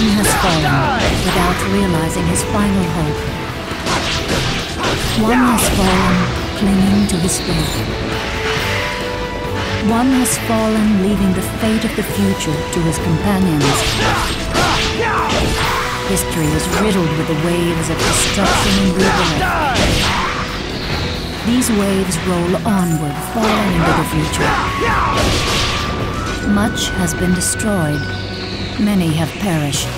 One has fallen without realizing his final hope. One has fallen clinging to his faith. One has fallen leaving the fate of the future to his companions. History is riddled with the waves of destruction and rebirth. These waves roll onward, falling into the future. Much has been destroyed. Many have perished.